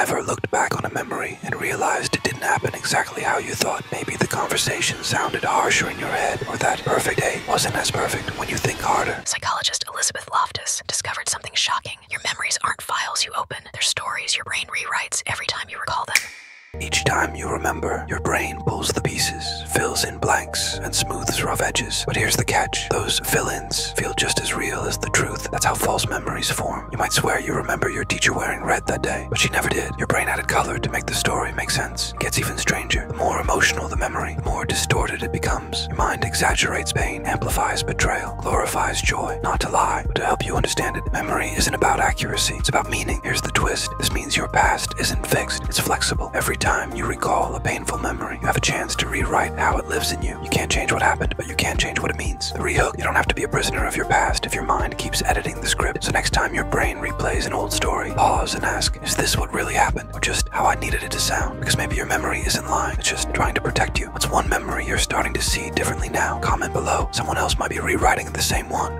Ever looked back on a memory and realized it didn't happen exactly how you thought? Maybe the conversation sounded harsher in your head, or that perfect day wasn't as perfect when you think harder. Psychologist Elizabeth Loftus discovered something shocking. Your memories aren't files you open. They're stories your brain rewrites every time you recall them. Each time you remember, your brain pulls the pieces, fills in blanks, and smooths rough edges. But here's the catch. Those fill-ins feel just as real as the truth. That's how false memories form. You might swear you remember your teacher wearing red that day, but she never did. Your brain added color to make the story make sense. It gets even stranger. The more emotional the memory, the more distorted it becomes. Your mind exaggerates pain, amplifies betrayal, glorifies joy. Not to lie, but to help you understand it. Memory isn't about accuracy. It's about meaning. Here's the twist. This means your past isn't fixed. It's flexible. Every time you recall a painful memory, you have a chance to rewrite how it lives in you. You can't change what happened, but you can change what it means. The rehook. You don't have to be a prisoner of your past if your mind keeps editing the script. So next time your brain replays an old story, pause and ask, is this what really happened, or just how I needed it to sound? Because maybe your memory isn't lying, it's just trying to protect you. What's one memory you're starting to see differently now? Comment below. Someone else might be rewriting the same one.